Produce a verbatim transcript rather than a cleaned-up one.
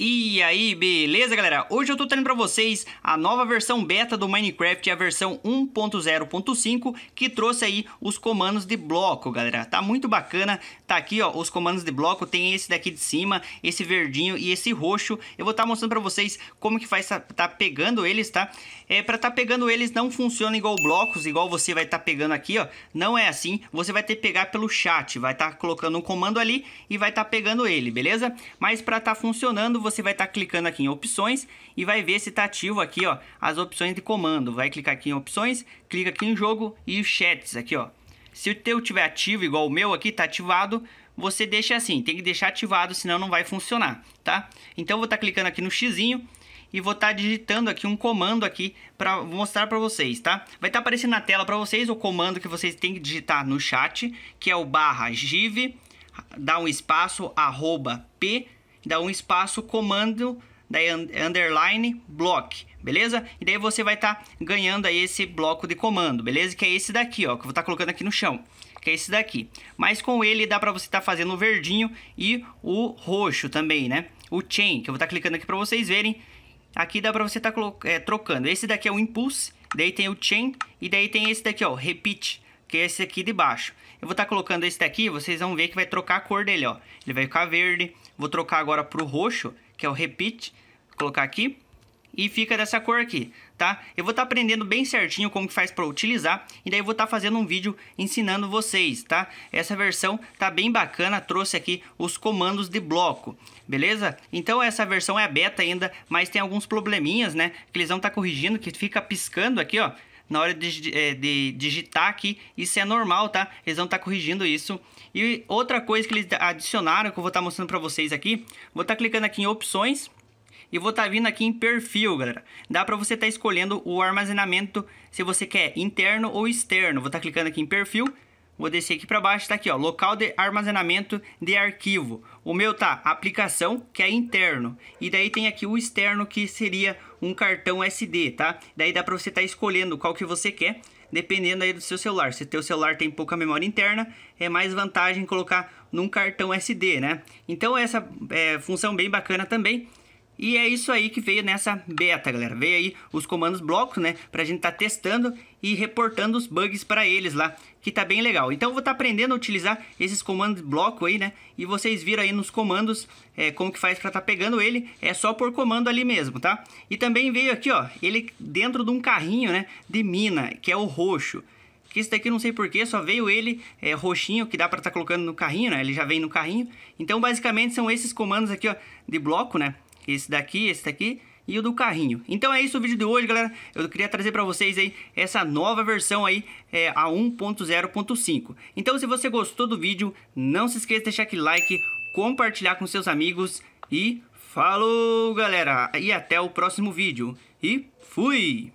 E aí, beleza, galera? Hoje eu tô trazendo pra vocês a nova versão beta do Minecraft, a versão um ponto zero ponto cinco, que trouxe aí os comandos de bloco, galera. Tá muito bacana, tá aqui, ó, os comandos de bloco, tem esse daqui de cima, esse verdinho e esse roxo. Eu vou estar tá mostrando pra vocês como que faz tá pegando eles, tá? É, pra tá pegando eles não funciona igual blocos, igual você vai tá pegando aqui, ó. Não é assim, você vai ter que pegar pelo chat, vai tá colocando um comando ali e vai tá pegando ele, beleza? Mas pra tá funcionando, você vai estar tá clicando aqui em opções e vai ver se está ativo aqui, ó, as opções de comando. Vai clicar aqui em opções, clica aqui em jogo e os chats aqui, ó. Se o teu tiver ativo, igual o meu aqui, tá ativado, você deixa assim, tem que deixar ativado, senão não vai funcionar, tá? Então eu vou estar tá clicando aqui no xizinho e vou estar tá digitando aqui um comando aqui para mostrar para vocês, tá? Vai estar tá aparecendo na tela para vocês o comando que vocês têm que digitar no chat, que é o barra give, dá um espaço, arroba p, dá um espaço, comando, daí underline, block, beleza? E daí você vai estar tá ganhando aí esse bloco de comando, beleza? Que é esse daqui, ó, que eu vou estar tá colocando aqui no chão, que é esse daqui. Mas com ele dá pra você estar tá fazendo o verdinho e o roxo também, né? O chain, que eu vou estar tá clicando aqui pra vocês verem. Aqui dá pra você estar tá é, trocando. Esse daqui é o impulse, daí tem o chain e daí tem esse daqui, ó, repeat, que é esse aqui de baixo. Eu vou estar tá colocando esse daqui, vocês vão ver que vai trocar a cor dele, ó. Ele vai ficar verde. Vou trocar agora pro roxo, que é o repeat. Vou colocar aqui. E fica dessa cor aqui, tá? Eu vou estar tá aprendendo bem certinho como que faz para utilizar. E daí eu vou estar tá fazendo um vídeo ensinando vocês, tá? Essa versão tá bem bacana, trouxe aqui os comandos de bloco, beleza? Então essa versão é beta ainda, mas tem alguns probleminhas, né? Que eles vão estar tá corrigindo, que fica piscando aqui, ó. Na hora de, de, de digitar aqui, isso é normal, tá? Eles vão estar tá corrigindo isso. E outra coisa que eles adicionaram, que eu vou estar tá mostrando pra vocês aqui, vou estar tá clicando aqui em opções e vou estar tá vindo aqui em perfil, galera. Dá pra você estar tá escolhendo o armazenamento, se você quer interno ou externo. Vou estar tá clicando aqui em perfil, vou descer aqui pra baixo, tá aqui, ó, local de armazenamento de arquivo. O meu tá aplicação, que é interno. E daí tem aqui o externo, que seria um cartão S D, tá? Daí dá pra você tá escolhendo qual que você quer, dependendo aí do seu celular. Se o teu celular tem pouca memória interna, é mais vantagem colocar num cartão S D, né? Então essa é, função bem bacana também. E é isso aí que veio nessa beta, galera. Veio aí os comandos blocos, né? Pra gente tá testando e reportando os bugs pra eles lá, que tá bem legal. Então eu vou tá aprendendo a utilizar esses comandos bloco aí, né? E vocês viram aí nos comandos é, como que faz pra tá pegando ele. É só por comando ali mesmo, tá? E também veio aqui, ó, ele dentro de um carrinho, né? De mina, que é o roxo. Que esse daqui não sei porquê, só veio ele é, roxinho, que dá pra tá colocando no carrinho, né? Ele já vem no carrinho. Então basicamente são esses comandos aqui, ó, de bloco, né? Esse daqui, esse daqui e o do carrinho. Então é isso o vídeo de hoje, galera. Eu queria trazer pra vocês aí essa nova versão aí, é, a um ponto zero ponto cinco. Então se você gostou do vídeo, não se esqueça de deixar aquele like, compartilhar com seus amigos e falou, galera. E até o próximo vídeo. E fui!